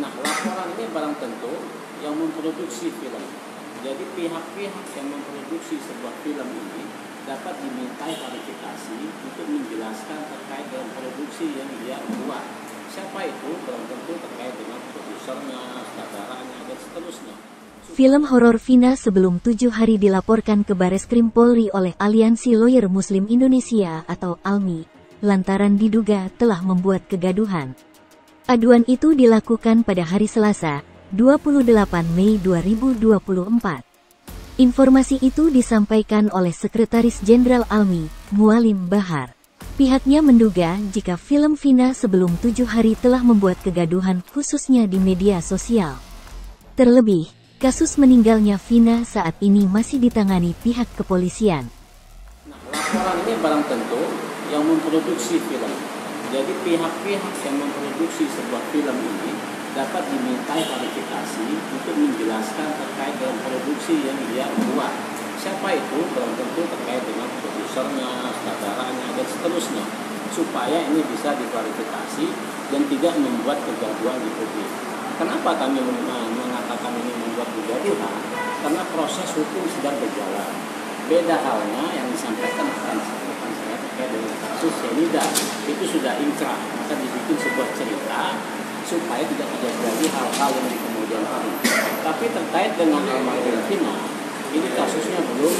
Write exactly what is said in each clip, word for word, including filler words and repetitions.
Nah, laporan ini barang tentu yang memproduksi film. Jadi pihak-pihak yang memproduksi sebuah film ini dapat dimintai klarifikasi untuk menjelaskan terkait dengan produksi yang dia buat. Siapa itu? Barang tentu terkait dengan produsernya, saudaranya, dan seterusnya. Film horor Vina Sebelum Tujuh Hari dilaporkan ke Bareskrim Polri oleh Aliansi Lawyer Muslim Indonesia atau A L M I, lantaran diduga telah membuat kegaduhan. Aduan itu dilakukan pada hari Selasa, dua puluh delapan Mei dua ribu dua puluh empat. Informasi itu disampaikan oleh Sekretaris Jenderal A L M I, Mualim Bahar. Pihaknya menduga jika film Vina Sebelum Tujuh Hari telah membuat kegaduhan khususnya di media sosial. Terlebih, kasus meninggalnya Vina saat ini masih ditangani pihak kepolisian. Nah, laporan ini barang tentu yang memproduksi film. Jadi pihak-pihak yang memproduksi sebuah film ini dapat dimintai klarifikasi untuk menjelaskan terkait dengan produksi yang dia buat. Siapa itu? Barang tentu terkait dengan produsernya, saudaranya, dan seterusnya. Supaya ini bisa diklarifikasi dan tidak membuat kegaduhan di publik. Kenapa kami mengatakan ini membuat kegaduhan? Karena proses hukum sedang berjalan. Beda halnya yang disampaikan akan saya terkait dengan kasus Senida. Itu sudah inkrah, maka dibikin sebuah cerita supaya tidak terjadi hal-hal yang di kemudian hari. Tapi terkait dengan almarhum Vina, ini kasusnya belum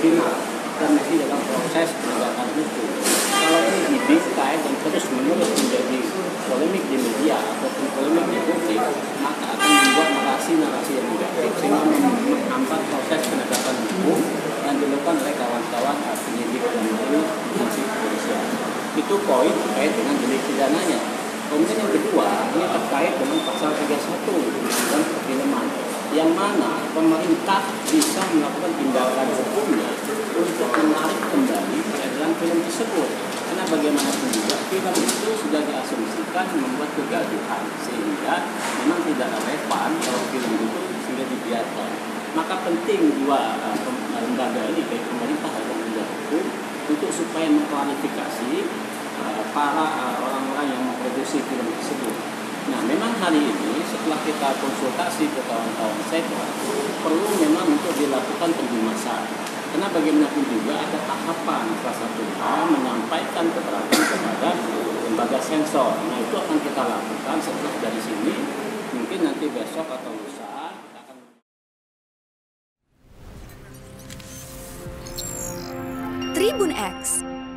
final dan masih dalam proses penegakan hukum. Kalau ini dibingkai dan terus menerus menjadi polemik di media ataupun polemik di publik, maka akan membuat narasi-narasi yang negatif sehingga menghambat proses penegakan hukum yang dilakukan oleh kawan-kawan penyidik dan instansi kepolisian. Itu poin terkait dengan jenis pidananya. Kemudian yang kedua, ini terkait dengan pasal tiga puluh satu tentang perfilman, yang mana pemerintah bisa melakukan tindakan hukumnya untuk menarik kembali peredaran film tersebut. Karena bagaimanapun juga film itu sudah diasumsikan membuat kegaduhan, sehingga memang tidak relevan kalau film itu sudah dibiarkan. Maka penting dua lembaga ini, baik pemerintah maupun penegak hukum, untuk supaya mengklarifikasi uh, para orang-orang uh, yang memproduksi film tersebut. Nah, memang hari ini setelah kita konsultasi ke kawan-kawan sektor, perlu memang untuk dilakukan penjelasan. Karena bagaimanapun juga ada tahapan salah satunya menyampaikan keterangan kepada lembaga sensor. Nah, itu akan kita lakukan setelah dari sini, mungkin nanti besok atau lusa. Tribun X